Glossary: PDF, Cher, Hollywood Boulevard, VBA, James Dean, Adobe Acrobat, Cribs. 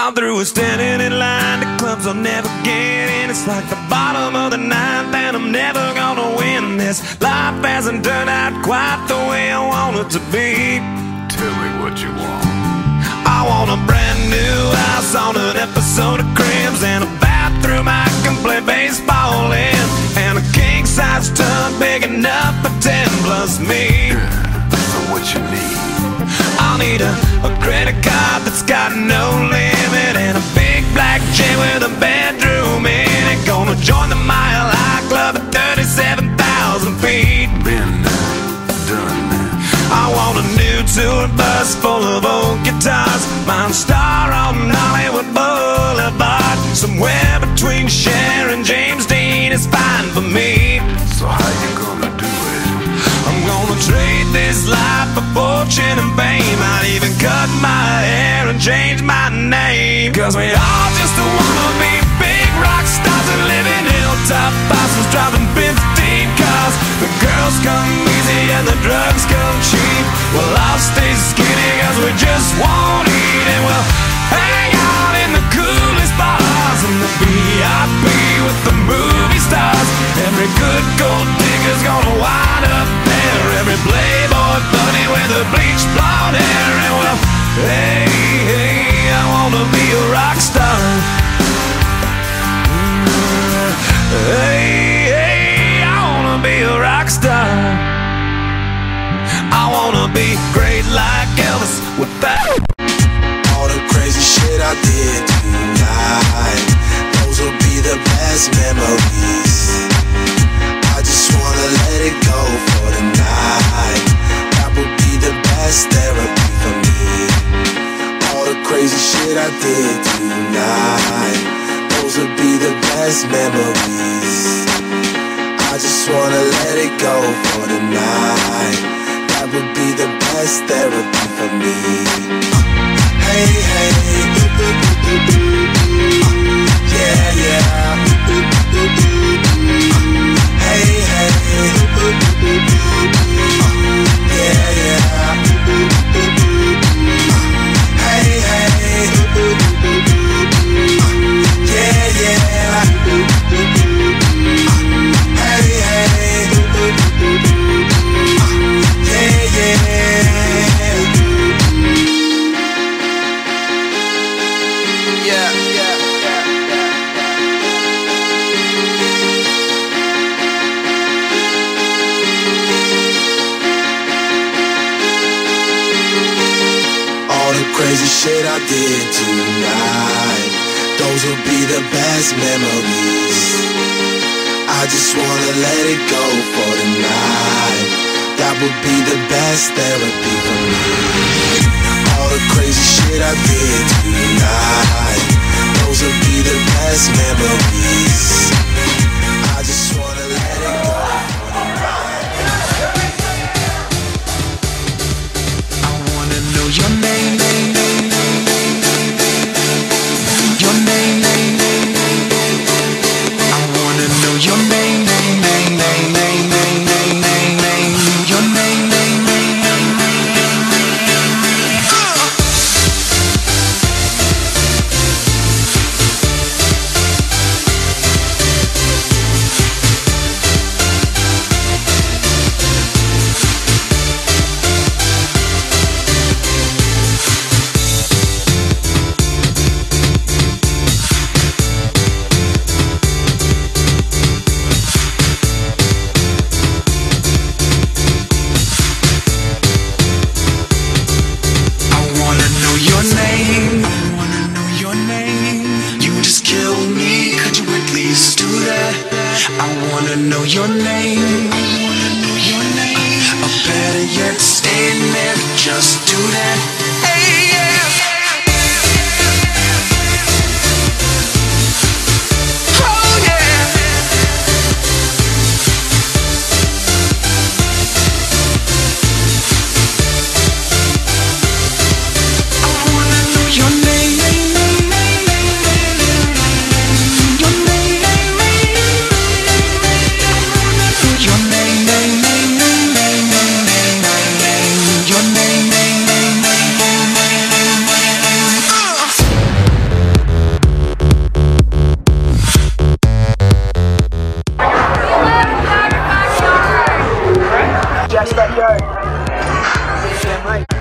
All through is standing in line to clubs I'll never get in. It's like the bottom of the ninth and I'm never gonna win this. Life hasn't turned out quite the way I want it to be. Tell me what you want. I want a brand new house on an episode of Cribs, and a bathroom I can play baseball in, and a king-size tub big enough for 10+ me. So what you need? I'll need a credit card that's got no limit, and a big black chair with a bedroom in it. Gonna join the Mile High Club at 37,000 feet. Been done that. I want a new tour bus full of old guitars, mine star on Hollywood Boulevard. Somewhere between Cher and James Dean is fine for me. So how you gonna do it? I'm gonna trade this life for fortune and fame. I'd even cut my hair and change my name. Cause we all just wanna be big rock stars and live in hilltop bosses driving 15 cars. The girls come easy and the drugs come cheap. We'll all stay skinny cause we just won't eat, and we'll hang out in the coolest bars and the VIP with the movie stars. Every good gold digger's gonna wind up there, every playboy bunny with a bleached blonde hair. And well, hey, hey, I wanna be a rock star. Hey, hey, I wanna be a rock star. I wanna be great like Elvis with that. I did tonight, those will be the best memories. I just wanna let it go for the night. That would be the best therapy for me. All the crazy shit I did tonight, those will be the best memories. I just wanna let it go for the night. That would be the best therapy for me. Hey, hey, yeah, yeah. Hey, hey, yeah, yeah. Hey, hey, yeah, yeah. Hey, hey, yeah, yeah. Crazy shit I did tonight, those will be the best memories. I just wanna let it go for the night. That would be the best therapy for me. All the crazy shit I did tonight, those will be the best memories. I just wanna let it go for the night. I wanna know your name. Stay young.